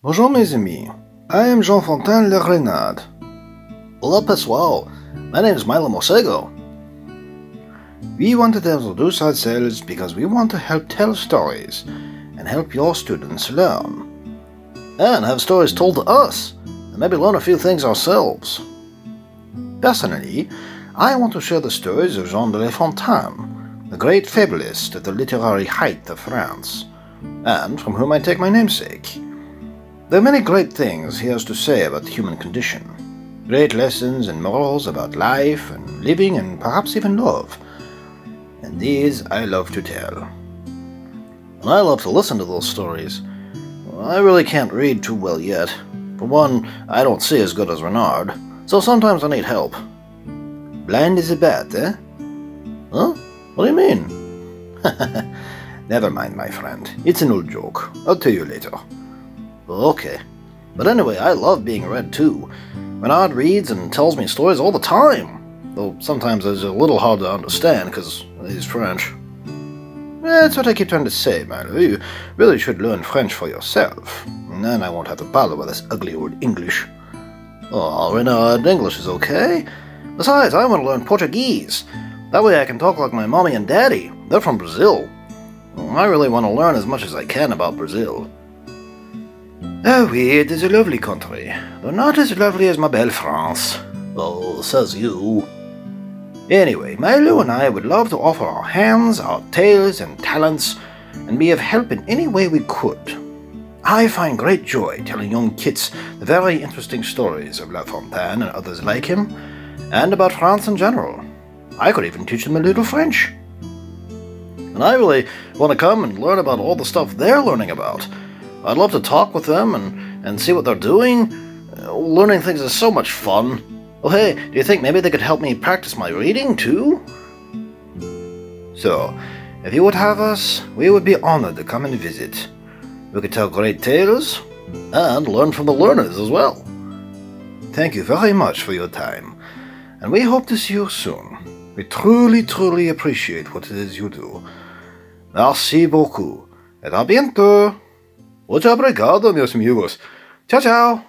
Bonjour mes amis, I am Jean de La Fontaine Le Renard. Hola pessoal, my name is Milo Morsego. We wanted to introduce ourselves because we want to help tell stories and help your students learn. And have stories told to us, and maybe learn a few things ourselves. Personally, I want to share the stories of Jean de La Fontaine, the great fabulist at the literary height of France, and from whom I take my namesake. There are many great things he has to say about the human condition, great lessons and morals about life and living and perhaps even love, and these I love to tell. And I love to listen to those stories. I really can't read too well yet. For one, I don't see as good as Renard, so sometimes I need help. Blind as a bat, eh? Huh? What do you mean? Never mind, my friend. It's an old joke. I'll tell you later. Okay. But anyway, I love being read too. Renard reads and tells me stories all the time, though sometimes it's a little hard to understand because he's French. That's what I keep trying to say, Milo. You really should learn French for yourself, and then I won't have to bother with this ugly old English. Oh, Renard, English is okay. Besides, I want to learn Portuguese. That way I can talk like my mommy and daddy. They're from Brazil. I really want to learn as much as I can about Brazil. Oh, oui, it is a lovely country, though not as lovely as my belle France. Oh, says you. Anyway, Milo and I would love to offer our hands, our tales, and talents, and be of help in any way we could. I find great joy telling young kids the very interesting stories of La Fontaine and others like him, and about France in general. I could even teach them a little French. And I really want to come and learn about all the stuff they're learning about. I'd love to talk with them and see what they're doing. Learning things is so much fun. Oh hey, do you think maybe they could help me practice my reading too? So, if you would have us, we would be honored to come and visit. We could tell great tales and learn from the learners as well. Thank you very much for your time, and we hope to see you soon. We truly, truly appreciate what it is you do. Merci beaucoup, et à bientôt! Muito obrigado, meus amigos. Tchau, tchau.